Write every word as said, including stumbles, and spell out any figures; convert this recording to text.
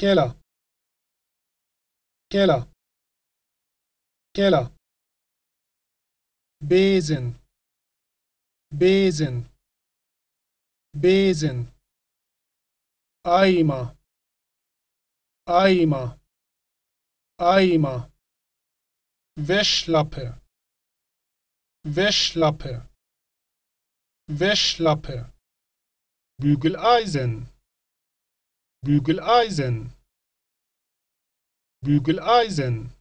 Keller, Keller, Keller. Besen, Besen, Besen. Eimer, Eimer, Eimer. Wäschlappe, Wäschlappe, Wäschlappe. Bügeleisen, Bügeleisen, Bügeleisen.